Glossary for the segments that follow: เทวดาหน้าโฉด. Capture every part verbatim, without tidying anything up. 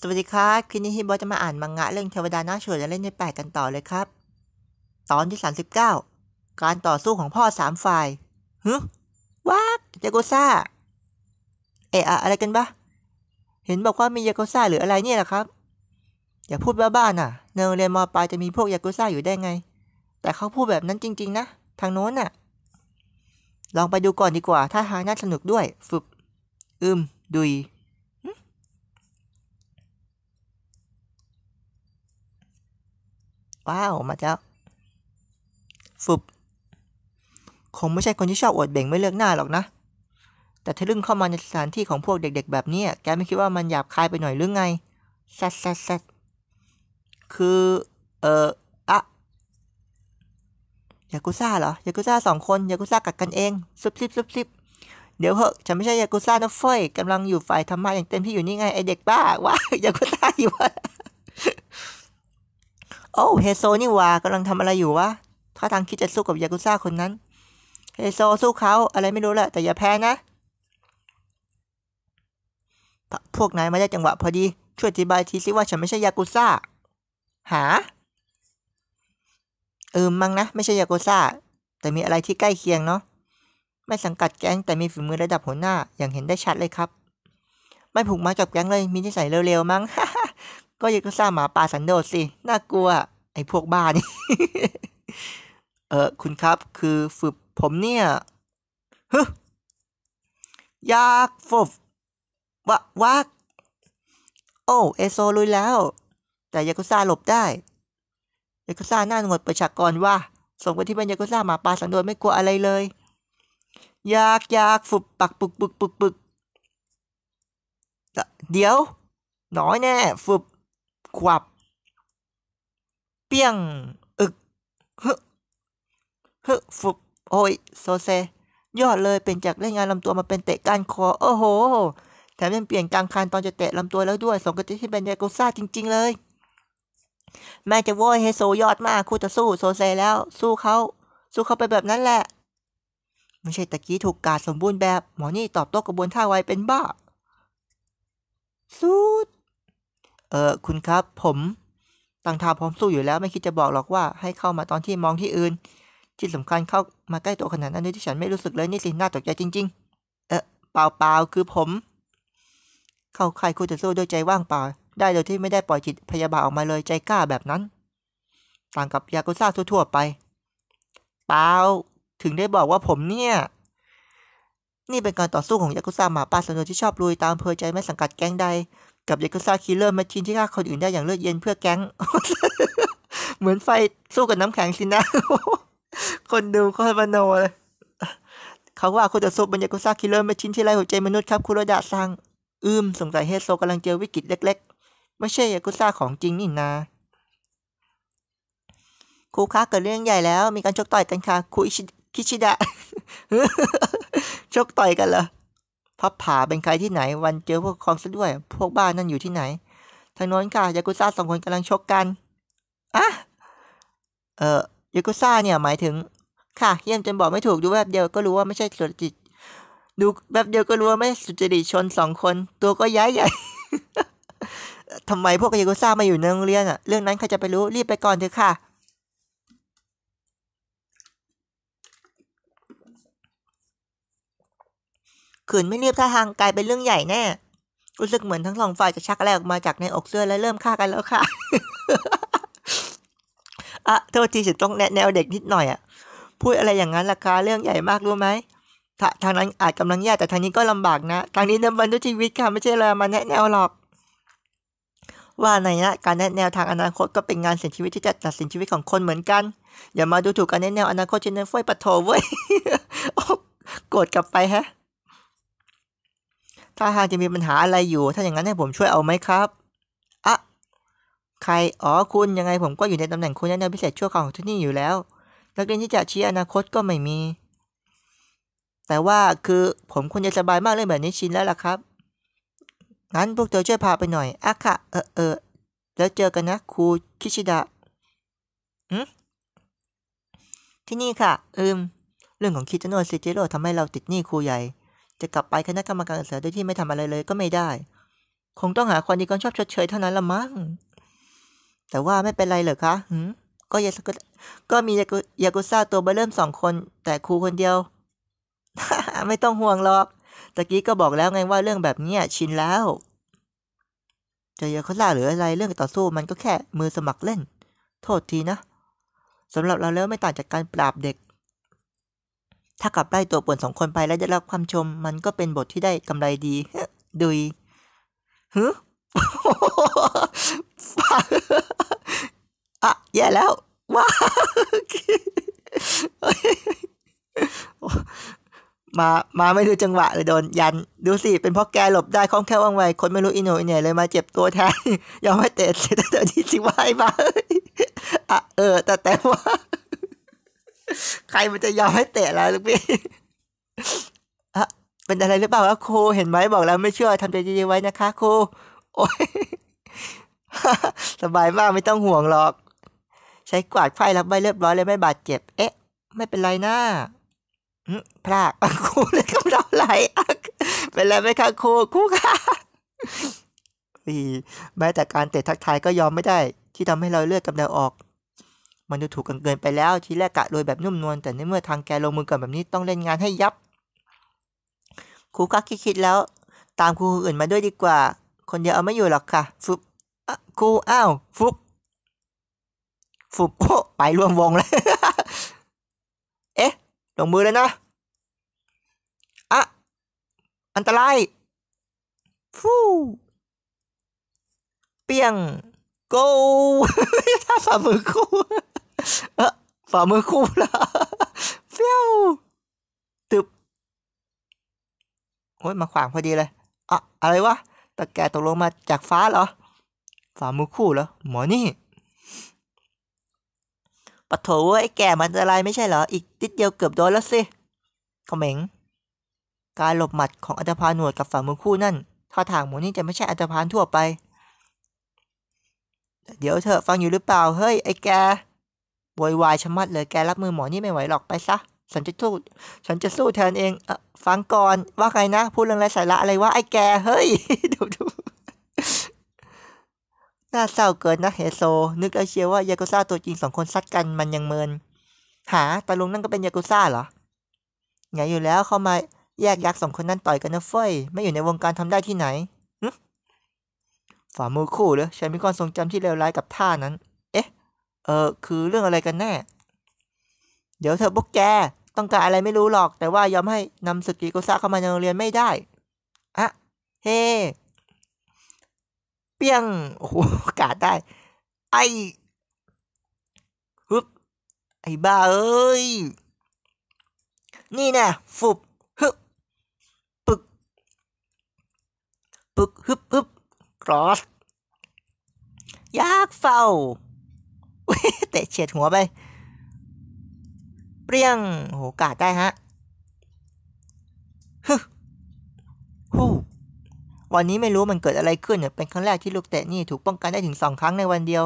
สวัสดีครับคลิปนี้ฮิโบจะมาอ่านมังงะเรื่องเทวดาหน้าฉวยและเล่นในแปดกันต่อเลยครับตอนที่สามสิบเก้าการต่อสู้ของพ่อสามฝ่ายฮึว้าวยาโกซ่าเอะอะไรกันบ้าเห็นบอกว่ามียาโกซ่าหรืออะไรเนี่ยแหละครับอย่าพูดบ้าๆน่ะในโรงเรียนม.ปลายจะมีพวกยาโกซ่าอยู่ได้ไงแต่เขาพูดแบบนั้นจริงๆนะทางโน้นน่ะลองไปดูก่อนดีกว่าถ้าทางน่าสนุกด้วยฝึกอืมดุยว้าวมาแล้วฝึกคงไม่ใช่คนที่ชอบอวดเบ่งไม่เลือกหน้าหรอกนะแต่ถ้าลึ่งเข้ามาในสถานที่ของพวกเด็กๆแบบนี้แกไม่คิดว่ามันหยาบคายไปหน่อยหรือไงแซดแซดแซดคือเอออะยากุซ่าเหรอยากุซ่าสองคนยากุซ่ากัดกันเองซุบซิบซุบซิบเดี๋ยวเหอะฉันไม่ใช่ยากุซ่านะเฟ้ยกำลังอยู่ฝ่ายธรรมะอย่างเต็มที่อยู่นี่ไงไอเด็กบ้าว้ายากุซ่าอยู่วะโอ้เฮโซนี่วากำลังทำอะไรอยู่วะท่าทางคิดจะสู้กับยากุซ่าคนนั้นเฮโซสู้เขาอะไรไม่รู้แหละแต่อย่าแพ้นะพวกนายมาได้จังหวะพอดีช่วยอธิบายทีสิว่าฉันไม่ใช่ยากุซ่าหาเออมั้งนะไม่ใช่ยาโกซ่าแต่มีอะไรที่ใกล้เคียงเนาะไม่สังกัดแก๊งแต่มีฝีมือระดับหัวหน้าอย่างเห็นได้ชัดเลยครับไม่ผูกมัดกับแก๊งเลยมีนิสัยเร็วๆมั้ง ก็ยาโกซ่าหมาป่าสันโดษสิน่ากลัวไอ้พวกบ้านี่ เออคุณครับคือฝึกผมเนี่ยฮึยากฝึกวะวักโอ้เอโซลุยแล้วแต่ยาโกซ่าหลบได้ยากุซ่าหน้าหนวดประชากรว่าส่งไปที่บ้านยากุซ่าหมาป่าสันโดษไม่กลัวอะไรเลยยากยากฝึกปักปึกปึกปึกปึกเดี๋ยวน้อยแน่ฝึกขวับเปี้ยงอึกฮึฮึฝึกโอ้ยโซเซยอดเลยเป็นจากเล่นงานลำตัวมาเป็นเตะก้านคอโอ้โหแถมยังเปลี่ยนกลางคานตอนจะเตะลำตัวแล้วด้วยส่งไปที่บ้านยากุซ่าจริงๆเลยแม่จะโว้ยเฮโซยอดมากคู่จะสู้โซเซแล้วสู้เขาสู้เขาไปแบบนั้นแหละไม่ใช่ตะกี้ถูกกาดสมบูรณ์แบบหมอนี่ตอบโต้กระบวนท่าไวเป็นบ้าสู้เออคุณครับผมตั้งท่าพร้อมสู้อยู่แล้วไม่คิดจะบอกหรอกว่าให้เข้ามาตอนที่มองที่อื่นที่สำคัญเข้ามาใกล้ตัวขนาดนั้นด้วยที่ฉันไม่รู้สึกเลยนี่สิน่าตกใจจริงๆเออเปล่าเปล่าคือผมเข้าใครคู่จะสู้ด้วยใจว่างเปล่าได้โดยที่ไม่ได้ปล่อยจิตพยาบาทออกมาเลยใจกล้าแบบนั้นต่างกับยากุซ่าทั่วๆไปเปล่าถึงได้บอกว่าผมเนี่ยนี่เป็นการต่อสู้ของยากุซ่าหมาป่าสันโดษที่ชอบลุยตามอำเภอใจไม่สังกัดแก๊งใดกับยากุซ่าคิลเลอร์แมชชีนที่ฆ่าคนอื่นได้อย่างเลือดเย็นเพื่อแก๊ง เหมือนไฟสู้กับน้ำแข็งสินะ คนดูโคตรมโนเลยเขาว่าคนต่อสู้เป็นยากุซ่าคิลเลอร์แมชชีนที่ไร้หัวใจมนุษย์ครับคุโรดะซังอืมสงสัยเฮโซกำลังเจอวิกฤตเล็กๆไม่ใช่ยากุซ่าของจริงนี่นาครูคะเกิดเรื่องใหญ่แล้วมีการชกต่อยกันค่ะครูคิชิดะ ชกต่อยกันเหรอพับผาเป็นใครที่ไหนวันเจอพวกคองซะด้วยพวกบ้านนั่นอยู่ที่ไหนทางโน้นค่ะยากุซ่าสองคนกำลังชกกันอ่ะเออยากุซ่าเนี่ยหมายถึงค่ะเยี่ยมจนบอกไม่ถูกดูแวบเดียวก็รู้ว่าไม่ใช่สุจิตดูแวบเดียวก็รู้ว่าไม่สุจริตชนสองคนตัวก็ย้ายใหญ่ ทำไมพวกยากุซ่ามาอยู่ในโรงเรียนอะเรื่องนั้นใครจะไปรู้รีบไปก่อนเถอะค่ะขืนไม่รีบท่าทางกลายเป็นเรื่องใหญ่แน่รู้สึกเหมือนทั้งสองฝ่ายจะชักอะไรออกมาจากในอกเสื้อและเริ่มฆ่ากันแล้วค่ะ อ่ะโทษทีฉันต้องแนะแนวเด็กนิดหน่อยอะพูดอะไรอย่างนั้นล่ะคะเรื่องใหญ่มากรู้ไหมทางนั้นอาจกำลังแย่แต่ทางนี้ก็ลำบากนะทางนี้ดำเนินด้วยชีวิตค่ะไม่ใช่เลยมาแนะแนวหรอกว่าในนะการแนะแนวทางอนาคตก็เป็นงานเสี่ยงชีวิตที่จะตัดสินชีวิตของคนเหมือนกันอย่ามาดูถูกการแนะแนวอนาคตเช่นนั้นเฟ้ยปะโถเว้ย โกรธกลับไปฮะถ้าหากจะมีปัญหาอะไรอยู่ถ้าอย่างนั้นให้ผมช่วยเอาไหมครับอะใครอ๋อคุณยังไงผมก็อยู่ในตำแหน่งคุณแนะแนวพิเศษชั่วคราวของที่นี่อยู่แล้วนักเรียนที่จะชี้อนาคตก็ไม่มีแต่ว่าคือผมควรจะสบายมากเลยแบบนี้ชินแล้วล่ะครับงั้นพวกเธอช่วยพาไปหน่อยอะค่ะเออเออแล้วเจอกันนะครูคิชิดะอืมที่นี่ค่ะอืมเรื่องของคิตโนะซิจิโร่ทำให้เราติดหนี้ครูใหญ่จะกลับไปคณะกรรมการศึกษาโดยที่ไม่ทำอะไรเลยก็ไม่ได้ คงต้องหาคนที่คนชอบชดเชยเท่านั้นละมั้งแต่ว่าไม่เป็นไรเหรอคะหืมก็ยากุก็มียากุซ่าตัวเบอร์เริ่มสองคนแต่ครูคนเดียว ไม่ต้องห่วงหรอกตะกี้ก็บอกแล้วไงว่าเรื่องแบบนี้ชินแล้วจะยากุซ่าหรืออะไรเรื่องต่อสู้มันก็แค่มือสมัครเล่นโทษทีนะสำหรับเราแล้วไม่ต่างจากการปราบเด็กถ้ากลับไล่ตัวป่วนสองคนไปแล้วจะรับความชมมันก็เป็นบทที่ได้กำไรดี ดุยฮึ อ่ะแย่แล้วว้า มามาไม่ดูจังหวะเลยโดนยันดูสิเป็นเพราะแกหลบได้คล่องแคล่วว่องไวคนไม่รู้อินโหนอินเหน่เลยมาเจ็บตัวแทนยอมให้เตะเสร็จแล้วเดี๋ยวนี้สิว่าให้มาอ่ะเออแต่แต่ว่าใครมันจะยอมให้เตะแล้วลูกพี่อ่ะเป็นอะไรหรือเปล่าครับครูเห็นไหมบอกแล้วไม่เชื่อทำใจดีๆไว้นะคะครูโอ้ยสบายมากไม่ต้องห่วงหรอกใช้กวาดไฟรับไว้เรียบร้อยเลยไม่บาดเจ็บเอ๊ะไม่เป็นไรนะพลาดครูเลยกำลังไหลเป็นไรไหมคะครูครูค่ะแม้แต่การเตะทักทายก็ยอมไม่ได้ที่ทำให้เราเลือดกำเดาออกมันดูถูกกันเกินไปแล้วทีแรกกะโดยแบบนุ่มนวลแต่ในเมื่อทางแกลงมือกันแบบนี้ต้องเล่นงานให้ยับครูก็คิดๆแล้วตามครูอื่นมาด้วยดีกว่าคนเดียวเอาไม่อยู่หรอกค่ะฟุบครูอ้าวฟุบฟุบโอ้ไปร่วมวงเลยเอ๊ะลงมือเลยนะอ่ะอันตรายฟูเปียงโก้ถ้าฝ่ามือครูเออฝ่ามือครูละเฟี้ยวตึบโอ้ยมาขวางพอดีเลยอ่ะอะไรวะตะแกตกลงมาจากฟ้าเหรอฝ่ามือคู่เหรอหมอนี่ปะโถไอ้แก่มันอะไรไม่ใช่เหรออีกนิดเดียวเกือบโดนแล้วสิเขม็งการหลบหมัดของอัตภาหนวดกับฝ่ามือคู่นั่นท่าทางหมอนี่จะไม่ใช่อัตภาทั่วไปเดี๋ยวเธอฟังอยู่หรือเปล่าเฮ้ยไอ้แกโวยวายชะมัดเลยแกรับมือหมอนี่ไม่ไหวหรอกไปซะฉันจะสู้ฉันจะสู้แทนเองเออฟังก่อนว่าใครนะพูดเรื่องไร้สาระอะไรวะไอ้แกเฮ้ยดูดูน่าเศร้าเกินนะเฮโซนึกแล้วเชียวว่ายากุซ่าตัวจริงสองคนซัดกันมันยังเมินหาตาลุงนั่นก็เป็นยากุซ่าเหรอไงอยู่แล้วเข้ามาแยกยักษ์สองคนนั้นต่อยกันนะเฟ้ยไม่อยู่ในวงการทำได้ที่ไหนฝ่ามือคู่หรือฉันมีความทรงจำที่เลวร้ายกับท่านั้นเอ๊ะเออคือเรื่องอะไรกันแน่เดี๋ยวเธอพวกแกต้องการอะไรไม่รู้หรอกแต่ว่ายอมให้นำสึกยากุซ่าเข้ามาในโรงเรียนไม่ได้อ่ะเฮ hey. เปี้ยงโอ้โหกาดได้ไอ้ฮึบไอ้บ้าเอ้ยนี่นะฟุบฮึบปึกปึกฮึบฮึบครอสยากเฝ้าเตะเฉียดหัวไปเปรี้ยงโอ้โหกาดได้ฮะฮึฮู้วันนี้ไม่รู้มันเกิดอะไรขึ้นเนี่ยเป็นครั้งแรกที่ลูกเตะนี่ถูกป้องกันได้ถึงสองครั้งในวันเดียว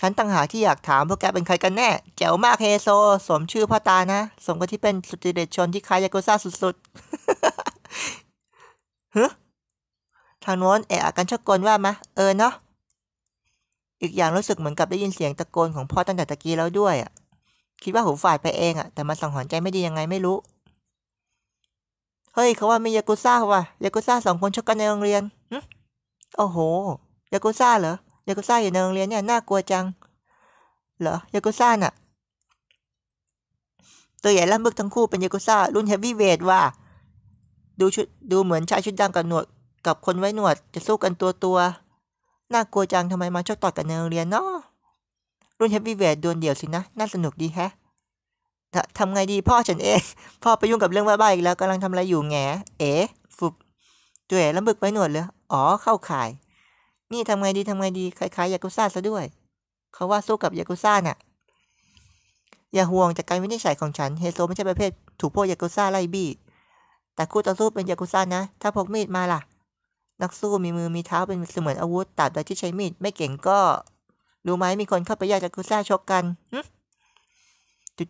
ฉันตั้งหาที่อยากถามพวกแกเป็นใครกันแน่แจ๋วมากเฮโซสมชื่อพ่อตานะสมกับที่เป็นสุดเด็ดชนที่คล้ายยากุซ่าสุดๆฮึทางโน้นแอบกันชกกลว่ามะเออเนาะอีกอย่างรู้สึกเหมือนกับได้ยินเสียงตะโกนของพ่อตั้งแต่ตะกี้แล้วด้วยอ่ะคิดว่าหูฝาดไปเองอ่ะแต่มันสังหรณ์ใจไม่ดียังไงไม่รู้เฮ้ยเขาว่ามียากุซ่าว่ะยากุซ่าสองคนชกกันในโรงเรียนหึโอ้โหยากุซ่าเหรอยากุซ่าอยู่ในโรงเรียนเนี่ยน่ากลัวจังเหรอยากุซ่าน่ะตัวใหญ่และบึกทั้งคู่เป็นยากุซ่ารุ่นเฮฟวี่เวทว่ะดูชุดดูเหมือนชายชุดดำกับหนวดกับคนไว้หนวดจะสู้กันตัวตัวน่ากลัวจังทำไมมาชกต่อยกันในโรงเรียนเนาะรุ่นเฮฟวี่เวทดวลเดี่ยวสินะน่าสนุกดีแฮะทำไงดีพ่อฉันเองพ่อไปยุ่งกับเรื่องบ้าๆอีกแล้วกำลังทำอะไรอยู่แง่เอ๋ฟุบตัวเอ๋ล้ำบึกไว้หนวดเลยอ๋อเข้าข่ายนี่ทำไงดีทำไงดีคล้ายๆยากุซ่าซะด้วยเขาว่าสู้กับยากุซ่าน่ะอย่าห่วงจากการวินิจฉัยของฉันเฮโซไม่ใช่ประเภทถูกพวกยากุซ่าไล่บี้แต่คู่ต่อสู้เป็นยากุซ่านะถ้าพกมีดมาล่ะนักสู้มีมือมีเท้าเป็นเสมือนอาวุธตราบใดที่ใช้มีดไม่เก่งก็รู้ไหมมีคนเข้าไปแย่งยากุซ่าชกกัน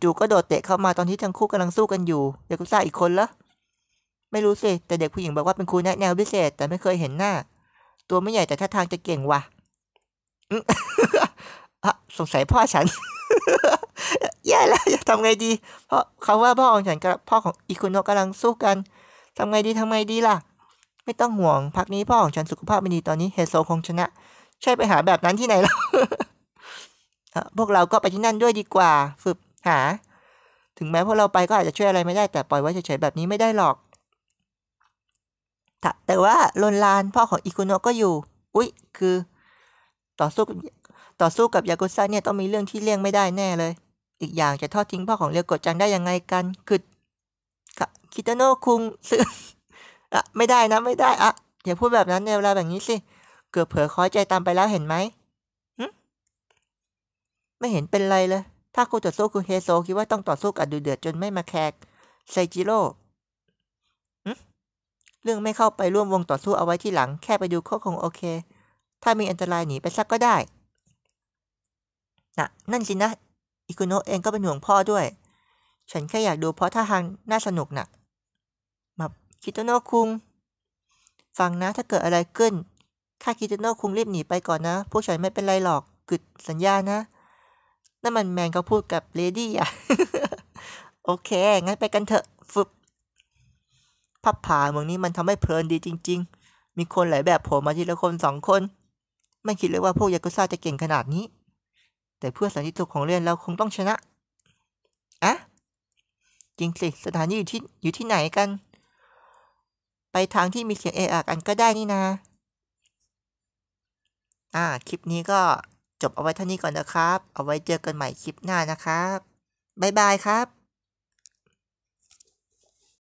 จู่ๆก็โดดเตะเข้ามาตอนที่ทั้งคู่กำลังสู้กันอยู่ยากุซ่าอีกคนละ ไม่รู้สิแต่เด็กผู้หญิงบอกว่าเป็นครูแนะแนวพิเศษแต่ไม่เคยเห็นหน้าตัวไม่ใหญ่แต่ท่าทางจะเก่งว่ะอ่ะสงสัยพ่อฉันแย่แล้วจะทำไงดีเพราะเขาว่าพ่อของฉันกับพ่อของอิคุโนะกำลังสู้กันทำไงดีทำไงดีล่ะไม่ต้องห่วงพักนี้พ่อของฉันสุขภาพไม่ดีตอนนี้เฮโซคงชนะใช่ไปหาแบบนั้นที่ไหนล่ะ พวกเราก็ไปที่นั่นด้วยดีกว่าฝึกหาถึงแม้พวกเราไปก็อาจจะช่วยอะไรไม่ได้แต่ปล่อยไว้เฉยๆแบบนี้ไม่ได้หรอกแต่ว่าลนลานพ่อของอิคุโนะก็อยู่อุ๊ยคือต่อสู้ต่อสู้กับยากุซ่าเนี่ยต้องมีเรื่องที่เลี่ยงไม่ได้แน่เลยอีกอย่างจะทอดทิ้งพ่อของเรียวโกะจังได้ยังไงกันคือคิโตโนะคุงซึ่งอะไม่ได้นะไม่ได้อะอย่าพูดแบบนั้นในเวลาแบบนี้สิเกือบเผลอคล้อยใจตามไปแล้วเห็นไหมไม่เห็นเป็นไรเลยถ้ากูต่อสู้คือเฮโซคิดว่าต้องต่อสู้กับดูเดือดจนไม่มาแขกไซจิโร่เรื่องไม่เข้าไปร่วมวงต่อสู้เอาไว้ที่หลังแค่ไปดูก็คงโอเคถ้ามีอันตรายหนีไปซักก็ได้น่ะนั่นสินะอิคุโนะเองก็เป็นห่วงพ่อด้วยฉันแค่อยากดูเพราะท่าทางน่าสนุกน่ะมาคิโตโนะคุงฟังนะถ้าเกิดอะไรขึ้นข้าคิโตโนะคุงรีบหนีไปก่อนนะพวกฉันไม่เป็นไรหรอกกึดสัญญานะนั่นมันแมนเขาพูดกับเลดี้อ่ะ โอเคงั้นไปกันเถอะฟึบพับผาเมืองนี้มันทำให้เพลินดีจริงๆมีคนหลายแบบโผล่มาทีละคนสองคนไม่คิดเลยว่าพวกยากุซ่าจะเก่งขนาดนี้แต่เพื่อสันติสุขของเรียนเราคงต้องชนะอะจริงสิสถานีอยู่ที่อยู่ที่ไหนกันไปทางที่มีเสียงเออะกันก็ได้นี่นะอ่าคลิปนี้ก็จบเอาไว้เท่านี้ก่อนนะครับเอาไว้เจอกันใหม่คลิปหน้านะครับบ๊ายบายครับ